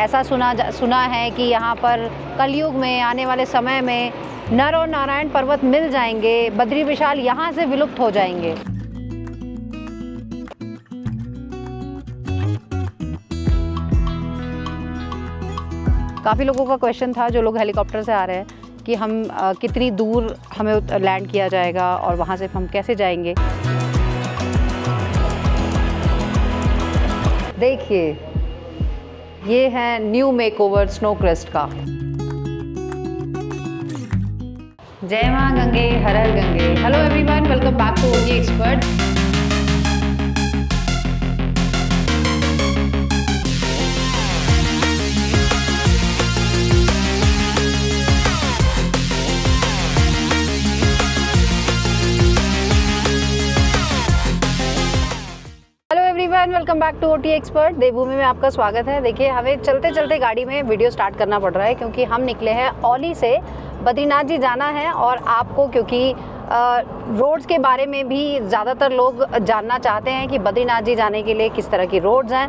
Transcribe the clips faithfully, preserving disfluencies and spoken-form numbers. ऐसा सुना सुना है कि यहाँ पर कलयुग में आने वाले समय में नर और नारायण पर्वत मिल जाएंगे, बद्री विशाल यहाँ से विलुप्त हो जाएंगे। काफ़ी लोगों का क्वेश्चन था, जो लोग हेलीकॉप्टर से आ रहे हैं, कि हम आ, कितनी दूर हमें लैंड किया जाएगा और वहाँ से हम कैसे जाएंगे। देखिए, ये है न्यू मेकओवर स्नो क्रेस्ट का। जय मां गंगे, हर हर Gange. Hello everyone, welcome back to OT expert. Hello everyone, welcome back to OT expert. देवभूमि में आपका स्वागत है। देखिए, हमें चलते चलते गाड़ी में वीडियो स्टार्ट करना पड़ रहा है, क्योंकि हम निकले हैं औली से। बद्रीनाथ जी जाना है और आपको, क्योंकि रोड्स के बारे में भी ज़्यादातर लोग जानना चाहते हैं कि बद्रीनाथ जी जाने के लिए किस तरह की रोड्स हैं।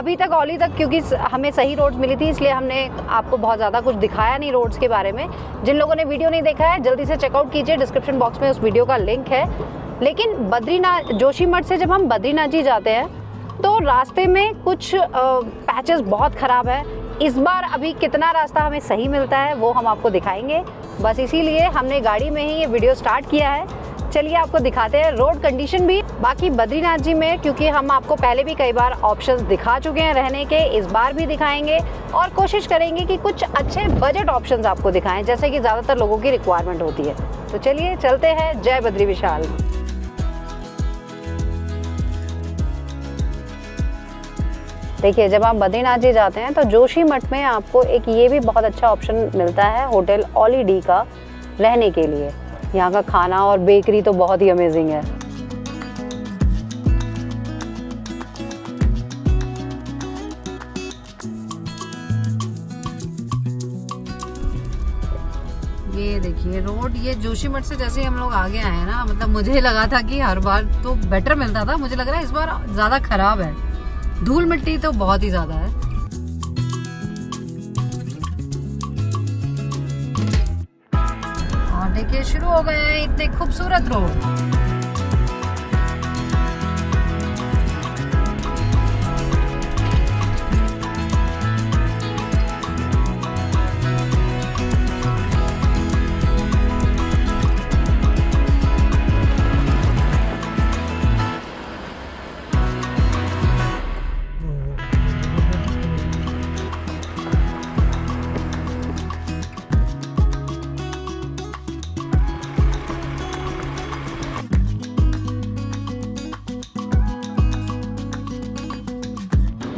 अभी तक औली तक क्योंकि हमें सही रोड्स मिली थी, इसलिए हमने आपको बहुत ज़्यादा कुछ दिखाया नहीं रोड्स के बारे में। जिन लोगों ने वीडियो नहीं देखा है, जल्दी से चेकआउट कीजिए, डिस्क्रिप्शन बॉक्स में उस वीडियो का लिंक है। लेकिन बद्रीनाथ, जोशीमठ से जब हम बद्रीनाथ जी जाते हैं तो रास्ते में कुछ पैचेस बहुत ख़राब है। इस बार अभी कितना रास्ता हमें सही मिलता है वो हम आपको दिखाएंगे। बस इसीलिए हमने गाड़ी में ही ये वीडियो स्टार्ट किया है। चलिए आपको दिखाते हैं रोड कंडीशन भी। बाकी बद्रीनाथ जी में, क्योंकि हम आपको पहले भी कई बार ऑप्शंस दिखा चुके हैं रहने के, इस बार भी दिखाएंगे और कोशिश करेंगे कि कुछ अच्छे बजट ऑप्शंस आपको दिखाएं, जैसे कि ज़्यादातर लोगों की रिक्वायरमेंट होती है। तो चलिए चलते हैं। जय बद्री विशाल। देखिए, जब आप बद्रीनाथ जी जाते हैं तो जोशीमठ में आपको एक ये भी बहुत अच्छा ऑप्शन मिलता है होटल ओली डी का, रहने के लिए। यहाँ का खाना और बेकरी तो बहुत ही अमेजिंग है। ये देखिए रोड, ये जोशीमठ से जैसे हम लोग आगे आए हैं ना, मतलब मुझे लगा था कि हर बार तो बेटर मिलता था, मुझे लग रहा है इस बार ज़्यादा खराब है। धूल मिट्टी तो बहुत ही ज्यादा है। और देखिए, शुरू हो गए हैं इतने खूबसूरत रोड।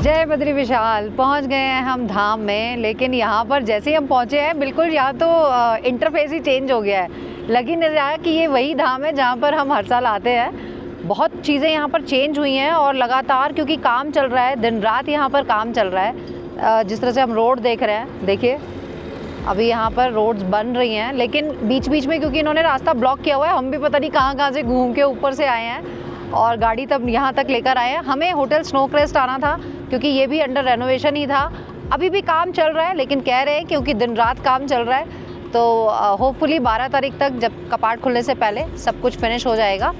जय बद्री विशाल। पहुंच गए हैं हम धाम में, लेकिन यहाँ पर जैसे ही हम पहुँचे हैं, बिल्कुल यहाँ तो इंटरफेस ही चेंज हो गया है। लग ही नहीं रहा कि ये वही धाम है जहाँ पर हम हर साल आते हैं। बहुत चीज़ें यहाँ पर चेंज हुई हैं और लगातार, क्योंकि काम चल रहा है, दिन रात यहाँ पर काम चल रहा है। जिस तरह से हम रोड देख रहे हैं, देखिए अभी यहाँ पर रोड्स बन रही हैं, लेकिन बीच बीच में क्योंकि इन्होंने रास्ता ब्लॉक किया हुआ है, हम भी पता नहीं कहाँ कहाँ से घूम के ऊपर से आए हैं और गाड़ी तब यहाँ तक लेकर आए हैं। हमें होटल स्नो क्रेस्ट आना था, क्योंकि ये भी अंडर रेनोवेशन ही था। अभी भी काम चल रहा है, लेकिन कह रहे हैं क्योंकि दिन रात काम चल रहा है, तो होपफुली बारह तारीख तक, जब कपाट खुलने से पहले, सब कुछ फिनिश हो जाएगा।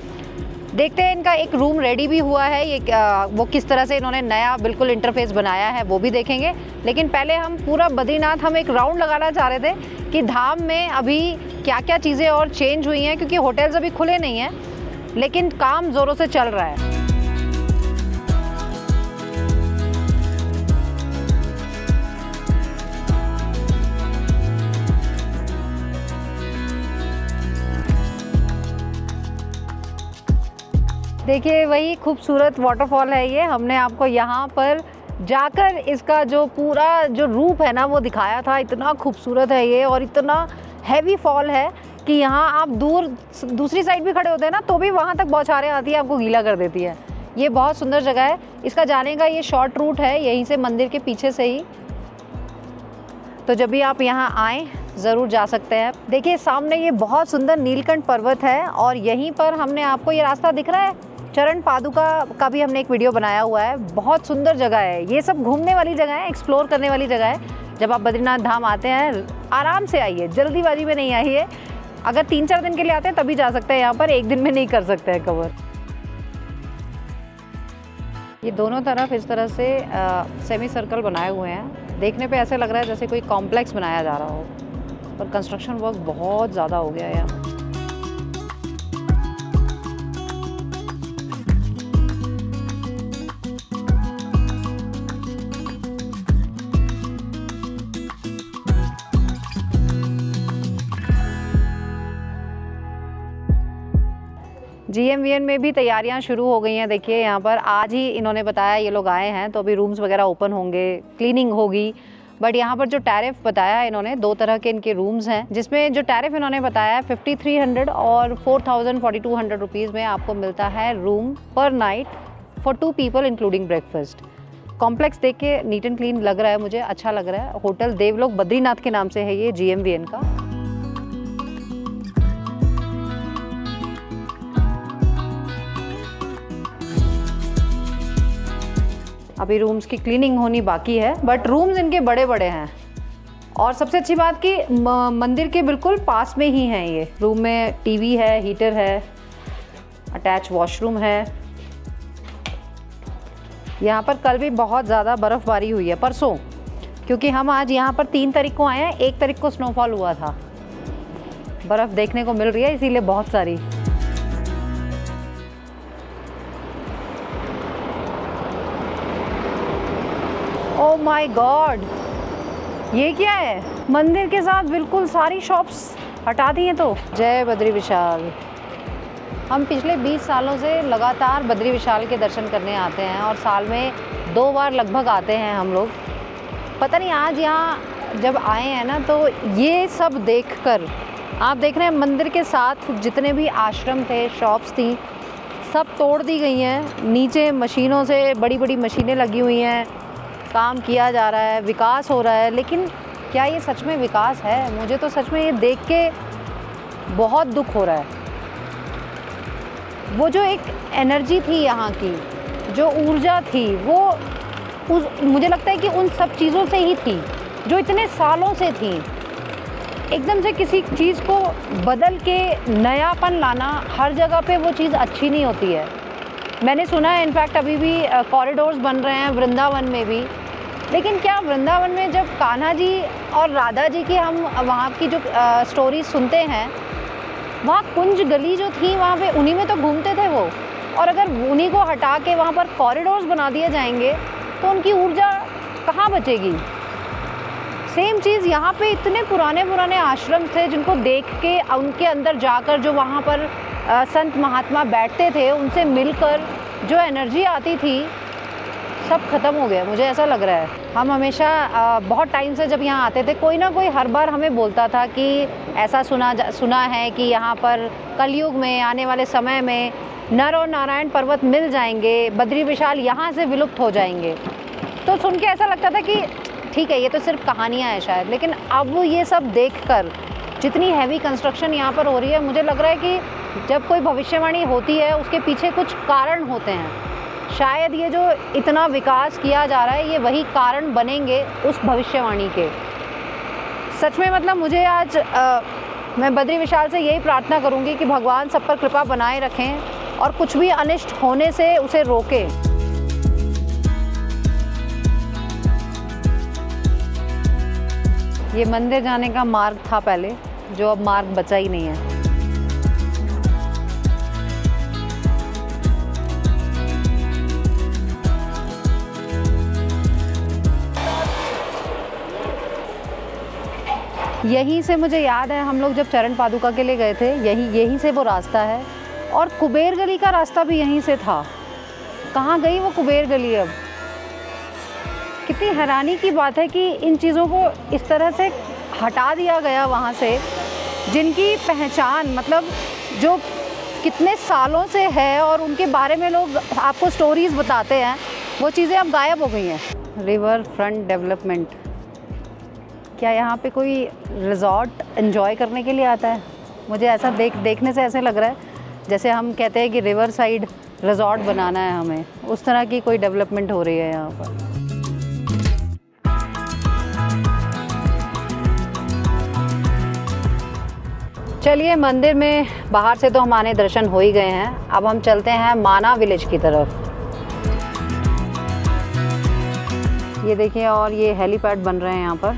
देखते हैं, इनका एक रूम रेडी भी हुआ है, ये आ, वो किस तरह से इन्होंने नया बिल्कुल इंटरफेस बनाया है वो भी देखेंगे। लेकिन पहले हम पूरा बद्रीनाथ, हम एक राउंड लगाना चाह रहे थे कि धाम में अभी क्या क्या चीज़ें और चेंज हुई हैं, क्योंकि होटल्स अभी खुले नहीं हैं, लेकिन काम ज़ोरों से चल रहा है। देखिए, वही खूबसूरत वाटरफॉल है ये। हमने आपको यहाँ पर जाकर इसका जो पूरा जो रूप है ना वो दिखाया था। इतना खूबसूरत है ये और इतना हैवी फॉल है कि यहाँ आप दूर दूसरी साइड भी खड़े होते हैं ना, तो भी वहाँ तक बौछारें आती है, आपको गीला कर देती है। ये बहुत सुंदर जगह है। इसका जाने का ये शॉर्ट रूट है, यहीं से मंदिर के पीछे से ही। तो जब भी आप यहाँ आएँ ज़रूर जा सकते हैं। देखिए सामने ये बहुत सुंदर नीलकंठ पर्वत है और यहीं पर हमने, आपको ये रास्ता दिख रहा है, चरण पादुका का भी हमने एक वीडियो बनाया हुआ है, बहुत सुंदर जगह है। ये सब घूमने वाली जगह है, एक्सप्लोर करने वाली जगह है। जब आप बद्रीनाथ धाम आते हैं आराम से आइए, जल्दीबाजी में नहीं आइए। अगर तीन चार दिन के लिए आते हैं तभी जा सकते हैं यहाँ पर, एक दिन में नहीं कर सकते हैं कवर। ये दोनों तरफ इस तरह से सेमी सर्कल बनाए हुए हैं, देखने पे ऐसे लग रहा है जैसे कोई कॉम्प्लेक्स बनाया जा रहा हो, और कंस्ट्रक्शन वर्क बहुत ज़्यादा हो गया है यहाँ। जीएमवीएन में भी तैयारियां शुरू हो गई हैं। देखिए यहाँ पर आज ही इन्होंने बताया, ये लोग आए हैं तो अभी रूम्स वगैरह ओपन होंगे, क्लीनिंग होगी। बट यहाँ पर जो टैरिफ बताया है इन्होंने, दो तरह के इनके रूम्स हैं, जिसमें जो टैरिफ इन्होंने बताया है फिफ्टी थ्री हंड्रेड और four thousand forty two hundred rupees में आपको मिलता है रूम पर night for two people including breakfast. Complex देख के नीट एंड क्लीन लग रहा है, मुझे अच्छा लग रहा है। होटल देवलोक बद्रीनाथ के नाम से है ये जीएमवीएन का। अभी रूम्स की क्लीनिंग होनी बाकी है, बट रूम्स इनके बड़े बड़े हैं। और सबसे अच्छी बात कि मंदिर के बिल्कुल पास में ही हैं ये रूम। में टीवी है, हीटर है, अटैच वॉशरूम है। यहाँ पर कल भी बहुत ज़्यादा बर्फ़बारी हुई है, परसों, क्योंकि हम आज यहाँ पर तीन तारीख को आए हैं, एक तारीख को स्नोफॉल हुआ था। बर्फ़ देखने को मिल रही है इसीलिए बहुत सारी। Oh my God, ये क्या है? मंदिर के साथ बिल्कुल सारी शॉप्स हटा दी हैं। तो जय बद्री विशाल। हम पिछले बीस सालों से लगातार बद्री विशाल के दर्शन करने आते हैं, और साल में दो बार लगभग आते हैं हम लोग। पता नहीं आज यहाँ जब आए हैं ना, तो ये सब देखकर आप देख रहे हैं मंदिर के साथ जितने भी आश्रम थे, शॉप्स थी, सब तोड़ दी गई हैं। नीचे मशीनों से बड़ी बड़ी मशीनें लगी हुई हैं, काम किया जा रहा है, विकास हो रहा है। लेकिन क्या ये सच में विकास है? मुझे तो सच में ये देख के बहुत दुख हो रहा है। वो जो एक एनर्जी थी यहाँ की, जो ऊर्जा थी, वो उस, मुझे लगता है कि उन सब चीज़ों से ही थी जो इतने सालों से थी। एकदम से किसी चीज़ को बदल के नयापन लाना, हर जगह पे वो चीज़ अच्छी नहीं होती है। मैंने सुना है इनफैक्ट अभी भी कॉरिडोर्स बन रहे हैं वृंदावन में भी। लेकिन क्या वृंदावन में जब कान्हा जी और राधा जी की हम वहाँ की जो स्टोरी सुनते हैं, वहाँ कुंज गली जो थी वहाँ पे उन्हीं में तो घूमते थे वो। और अगर उन्हीं को हटा के वहाँ पर कॉरिडोर्स बना दिए जाएंगे तो उनकी ऊर्जा कहाँ बचेगी? सेम चीज़ यहाँ पे इतने पुराने पुराने आश्रम थे जिनको देख के, उनके अंदर जाकर, जो वहाँ पर संत महात्मा बैठते थे, उनसे मिलकर जो एनर्जी आती थी, सब खत्म हो गया। मुझे ऐसा लग रहा है। हम हमेशा बहुत टाइम से जब यहाँ आते थे, कोई ना कोई हर बार हमें बोलता था कि ऐसा सुना सुना है कि यहाँ पर कलयुग में आने वाले समय में नर और नारायण पर्वत मिल जाएंगे, बद्री विशाल यहाँ से विलुप्त हो जाएंगे। तो सुन के ऐसा लगता था कि ठीक है, ये तो सिर्फ कहानियाँ हैं शायद। लेकिन अब ये सब देख कर, जितनी हैवी कंस्ट्रक्शन यहाँ पर हो रही है, मुझे लग रहा है कि जब कोई भविष्यवाणी होती है उसके पीछे कुछ कारण होते हैं। शायद ये जो इतना विकास किया जा रहा है, ये वही कारण बनेंगे उस भविष्यवाणी के। सच में मतलब मुझे आज आ, मैं बद्री विशाल से यही प्रार्थना करूंगी कि भगवान सब पर कृपा बनाए रखें और कुछ भी अनिष्ट होने से उसे रोके। ये मंदिर जाने का मार्ग था पहले, जो अब मार्ग बचा ही नहीं है। यहीं से मुझे याद है हम लोग जब चरण पादुका के लिए गए थे, यहीं यहीं से वो रास्ता है। और कुबेर गली का रास्ता भी यहीं से था। कहाँ गई वो कुबेर गली? अब कितनी हैरानी की बात है कि इन चीज़ों को इस तरह से हटा दिया गया वहाँ से, जिनकी पहचान, मतलब जो कितने सालों से है और उनके बारे में लोग आपको स्टोरीज़ बताते हैं, वो चीज़ें अब गायब हो गई हैं। River front development. क्या यहाँ पे कोई रिजॉर्ट एंजॉय करने के लिए आता है? मुझे ऐसा देख देखने से ऐसे लग रहा है जैसे हम कहते हैं कि रिवर साइड रिजॉर्ट बनाना है हमें, उस तरह की कोई डेवलपमेंट हो रही है यहाँ पर। चलिए, मंदिर में बाहर से तो हमारे दर्शन हो ही गए हैं, अब हम चलते हैं माना विलेज की तरफ। ये देखिए, और ये हेलीपैड बन रहे हैं यहाँ पर।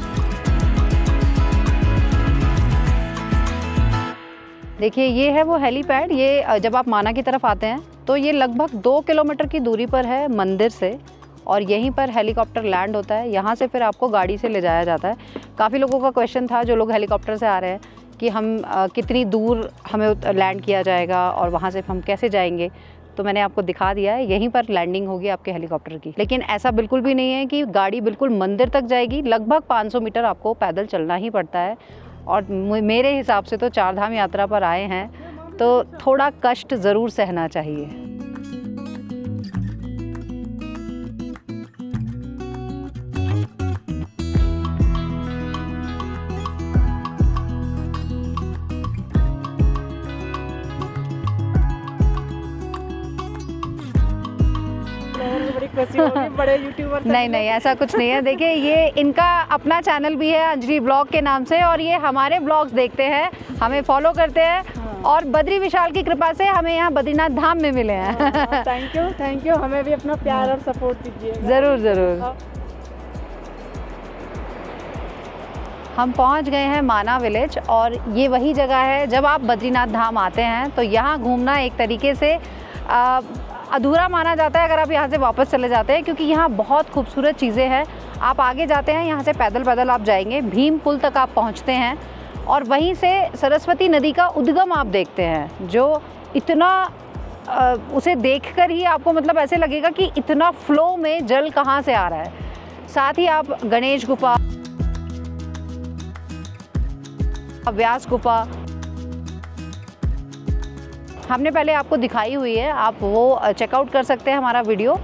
देखिए, ये है वो हेलीपैड। ये जब आप माना की तरफ आते हैं तो ये लगभग दो किलोमीटर की दूरी पर है मंदिर से, और यहीं पर हेलीकॉप्टर लैंड होता है। यहाँ से फिर आपको गाड़ी से ले जाया जाता है। काफ़ी लोगों का क्वेश्चन था, जो लोग हेलीकॉप्टर से आ रहे हैं, कि हम आ, कितनी दूर हमें लैंड किया जाएगा और वहाँ से हम कैसे जाएंगे। तो मैंने आपको दिखा दिया है, यहीं पर लैंडिंग होगी आपके हेलीकॉप्टर की। लेकिन ऐसा बिल्कुल भी नहीं है कि गाड़ी बिल्कुल मंदिर तक जाएगी। लगभग पाँच सौ मीटर आपको पैदल चलना ही पड़ता है। और मेरे हिसाब से तो चारधाम यात्रा पर आए हैं तो थोड़ा कष्ट ज़रूर सहना चाहिए। बड़े यूट्यूबर नहीं नहीं ऐसा कुछ नहीं है। देखिए, ये इनका अपना चैनल भी है अंजलि ब्लॉग के नाम से, और ये हमारे ब्लॉग्स देखते हैं, हमें फॉलो करते हैं। हाँ। और बद्री विशाल की कृपा से हमें यहाँ बद्रीनाथ धाम में मिले हैं। हाँ, थैंक यू थैंक यू। हमें भी अपना प्यार और सपोर्ट दीजिए। ज़रूर ज़रूर। हाँ। हम पहुँच गए हैं माना विलेज, और ये वही जगह है जब आप बद्रीनाथ धाम आते हैं तो यहाँ घूमना एक तरीके से आ, अधूरा माना जाता है अगर आप यहाँ से वापस चले जाते हैं, क्योंकि यहाँ बहुत खूबसूरत चीज़ें हैं। आप आगे जाते हैं, यहाँ से पैदल पैदल आप जाएंगे, भीम पुल तक आप पहुँचते हैं, और वहीं से सरस्वती नदी का उद्गम आप देखते हैं, जो इतना आ, उसे देखकर ही आपको मतलब ऐसे लगेगा कि इतना फ्लो में जल कहाँ से आ रहा है। साथ ही आप गणेश गुफा, व्यास गुफा हमने पहले आपको दिखाई हुई है, आप वो चेकआउट कर सकते हैं। हमारा वीडियो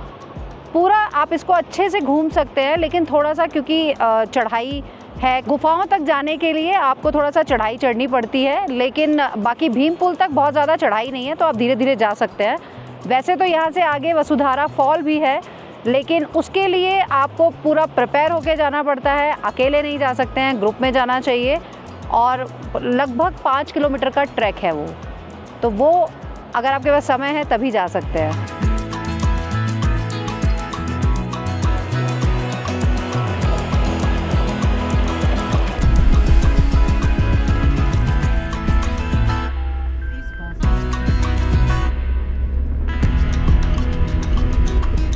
पूरा आप इसको अच्छे से घूम सकते हैं, लेकिन थोड़ा सा क्योंकि चढ़ाई है, गुफाओं तक जाने के लिए आपको थोड़ा सा चढ़ाई चढ़नी पड़ती है, लेकिन बाकी भीम पुल तक बहुत ज़्यादा चढ़ाई नहीं है, तो आप धीरे धीरे जा सकते हैं। वैसे तो यहाँ से आगे वसुधारा फॉल भी है, लेकिन उसके लिए आपको पूरा प्रिपेयर होकर जाना पड़ता है। अकेले नहीं जा सकते हैं, ग्रुप में जाना चाहिए, और लगभग पाँच किलोमीटर का ट्रैक है वो, तो वो अगर आपके पास समय है तभी जा सकते हैं।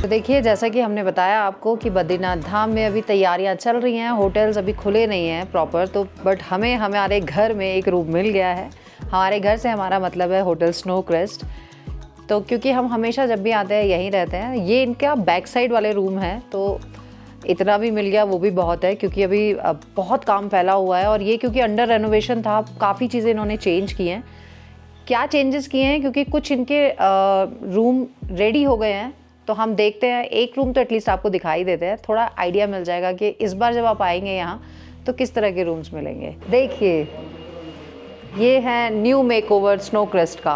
तो देखिए, जैसा कि हमने बताया आपको कि बद्रीनाथ धाम में अभी तैयारियां चल रही हैं, होटल्स अभी खुले नहीं हैं प्रॉपर, तो बट हमें हमारे घर में एक रूम मिल गया है। हमारे घर से हमारा मतलब है होटल स्नो क्रेस्ट, तो क्योंकि हम हमेशा जब भी आते हैं यहीं रहते हैं। ये इनका बैक साइड वाले रूम है, तो इतना भी मिल गया वो भी बहुत है, क्योंकि अभी बहुत काम फैला हुआ है। और ये क्योंकि अंडर रेनोवेशन था, काफ़ी चीज़ें इन्होंने चेंज की हैं। क्या चेंजेस किए हैं, क्योंकि कुछ इनके रूम रेडी हो गए हैं, तो हम देखते हैं। एक रूम तो एटलीस्ट आपको दिखाई देते हैं, थोड़ा आइडिया मिल जाएगा कि इस बार जब आप आएंगे यहाँ तो किस तरह के रूम्स मिलेंगे। देखिए, ये है न्यू मेकओवर स्नो क्रेस्ट का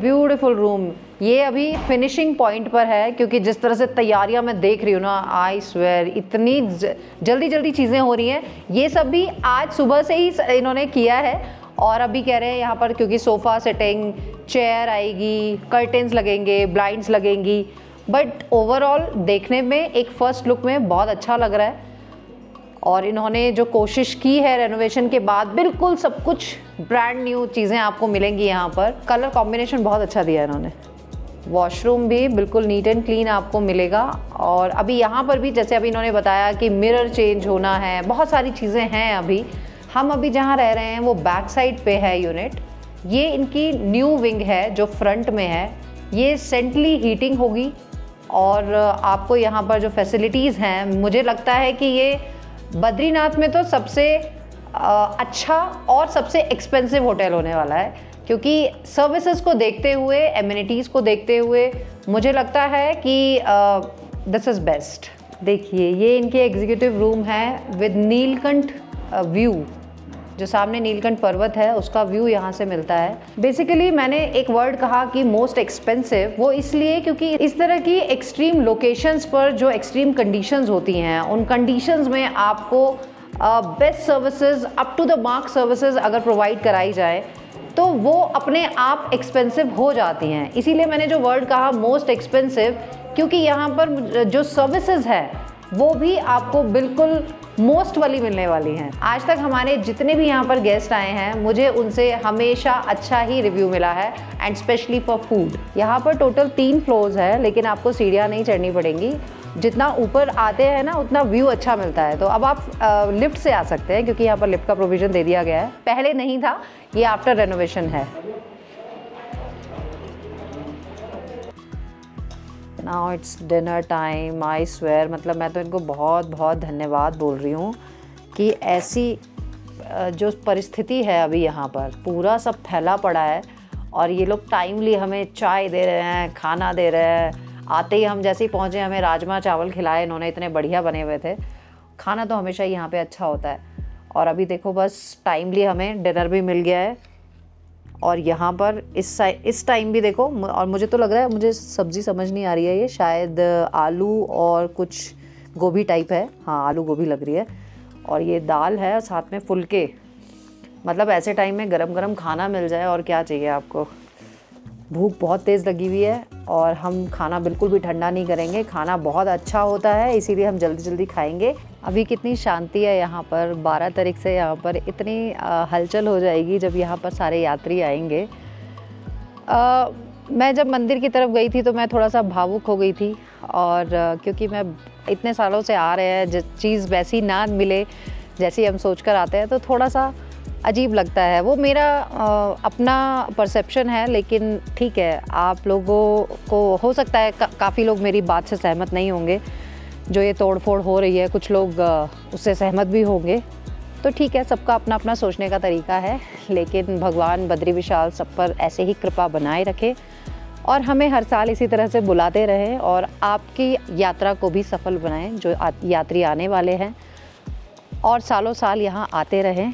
ब्यूटीफुल रूम। ये अभी फिनिशिंग पॉइंट पर है, क्योंकि जिस तरह से तैयारियां मैं देख रही हूँ ना, आई स्वेयर इतनी जल्दी जल्दी चीज़ें हो रही हैं। ये सब भी आज सुबह से ही इन्होंने किया है, और अभी कह रहे हैं यहाँ पर क्योंकि सोफ़ा सेटिंग, चेयर आएगी, कर्टेंस लगेंगे, ब्लाइंड्स लगेंगी, बट ओवरऑल देखने में एक फ़र्स्ट लुक में बहुत अच्छा लग रहा है। और इन्होंने जो कोशिश की है रेनोवेशन के बाद, बिल्कुल सब कुछ ब्रांड न्यू चीज़ें आपको मिलेंगी यहाँ पर। कलर कॉम्बिनेशन बहुत अच्छा दिया है इन्होंने। वॉशरूम भी बिल्कुल नीट एंड क्लीन आपको मिलेगा। और अभी यहाँ पर भी जैसे अभी इन्होंने बताया कि मिरर चेंज होना है, बहुत सारी चीज़ें हैं। अभी हम अभी जहाँ रह रहे हैं वो बैक साइड पे है यूनिट। ये इनकी न्यू विंग है जो फ्रंट में है। ये सेंट्रली हीटिंग होगी, और आपको यहाँ पर जो फैसिलिटीज़ हैं, मुझे लगता है कि ये बद्रीनाथ में तो सबसे अच्छा और सबसे एक्सपेंसिव होटल होने वाला है, क्योंकि सर्विसेज को देखते हुए, एमिनिटीज़ को देखते हुए मुझे लगता है कि दिस इज़ बेस्ट। देखिए, ये इनके एग्जीक्यूटिव रूम है विद नीलकंठ व्यू। जो सामने नीलकंठ पर्वत है उसका व्यू यहाँ से मिलता है। बेसिकली मैंने एक वर्ड कहा कि मोस्ट एक्सपेंसिव, वो इसलिए क्योंकि इस तरह की एक्सट्रीम लोकेशंस पर जो एक्सट्रीम कंडीशंस होती हैं उन कंडीशंस में आपको best services, up to the mark services अगर प्रोवाइड कराई जाए तो वो अपने आप एक्सपेंसिव हो जाती हैं। इसीलिए मैंने जो वर्ड कहा मोस्ट एक्सपेंसिव, क्योंकि यहाँ पर जो सर्विसेज है वो भी आपको बिल्कुल मोस्ट वाली मिलने वाली हैं। आज तक हमारे जितने भी यहाँ पर गेस्ट आए हैं मुझे उनसे हमेशा अच्छा ही रिव्यू मिला है, एंड स्पेशली फॉर फूड। यहाँ पर टोटल तीन फ्लोर्स है लेकिन आपको सीढ़ियाँ नहीं चढ़नी पड़ेंगी, जितना ऊपर आते हैं ना उतना व्यू अच्छा मिलता है। तो अब आप लिफ्ट से आ सकते हैं क्योंकि यहाँ पर लिफ्ट का प्रोविज़न दे दिया गया है, पहले नहीं था, ये आफ्टर रेनोवेशन है। Now it's dinner time, I swear, मतलब मैं तो इनको बहुत बहुत धन्यवाद बोल रही हूँ कि ऐसी जो परिस्थिति है अभी यहाँ पर पूरा सब फैला पड़ा है और ये लोग टाइमली हमें चाय दे रहे हैं, खाना दे रहे हैं। आते ही हम जैसे ही पहुँचे हमें राजमा चावल खिलाए इन्होंने, इतने बढ़िया बने हुए थे। खाना तो हमेशा यहाँ पे अच्छा होता है और अभी देखो बस टाइमली हमें डिनर भी मिल गया है। और यहाँ पर इस इस टाइम भी देखो, और मुझे तो लग रहा है, मुझे सब्ज़ी समझ नहीं आ रही है, ये शायद आलू और कुछ गोभी टाइप है, हाँ आलू गोभी लग रही है। और ये दाल है साथ में फुलके, मतलब ऐसे टाइम में गरम गरम खाना मिल जाए और क्या चाहिए आपको। भूख बहुत तेज़ लगी हुई है और हम खाना बिल्कुल भी ठंडा नहीं करेंगे, खाना बहुत अच्छा होता है इसीलिए हम जल्दी जल्दी खाएंगे। अभी कितनी शांति है यहाँ पर, बारह तारीख से यहाँ पर इतनी हलचल हो जाएगी जब यहाँ पर सारे यात्री आएंगे। आ, मैं जब मंदिर की तरफ गई थी तो मैं थोड़ा सा भावुक हो गई थी और क्योंकि मैं इतने सालों से आ रहे हैं, जिस चीज़ वैसी ना मिले जैसी हम सोच कर आते हैं तो थोड़ा सा अजीब लगता है। वो मेरा आ, अपना परसेप्शन है, लेकिन ठीक है, आप लोगों को हो सकता है का, काफ़ी लोग मेरी बात से सहमत नहीं होंगे, जो ये तोड़फोड़ हो रही है, कुछ लोग आ, उससे सहमत भी होंगे, तो ठीक है, सबका अपना अपना सोचने का तरीका है। लेकिन भगवान बद्री विशाल सब पर ऐसे ही कृपा बनाए रखे और हमें हर साल इसी तरह से बुलाते रहें और आपकी यात्रा को भी सफल बनाएं, जो यात्री आने वाले हैं और सालों साल यहाँ आते रहें।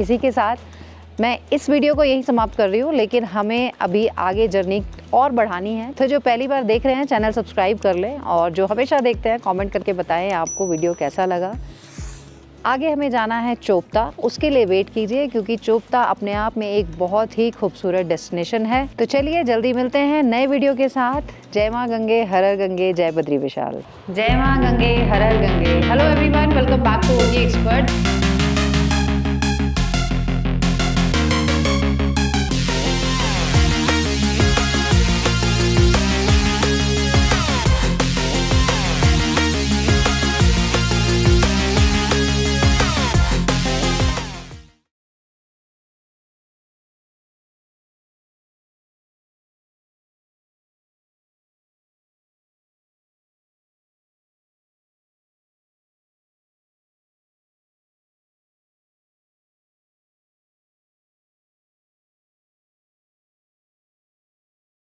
इसी के साथ मैं इस वीडियो को यही समाप्त कर रही हूँ, लेकिन हमें अभी आगे जर्नी और बढ़ानी है। तो जो पहली बार देख रहे हैं चैनल सब्सक्राइब कर लें और जो हमेशा देखते हैं कमेंट करके बताएं आपको वीडियो कैसा लगा। आगे हमें जाना है चोपता, उसके लिए वेट कीजिए क्योंकि चोपता अपने आप में एक बहुत ही खूबसूरत डेस्टिनेशन है। तो चलिए जल्दी मिलते हैं नए वीडियो के साथ। जय माँ गंगे, हर हर गंगे, जय बद्री विशाल। जय माँ गंगे, हर हर Gange. Hello everyone, welcome back to OTA expert.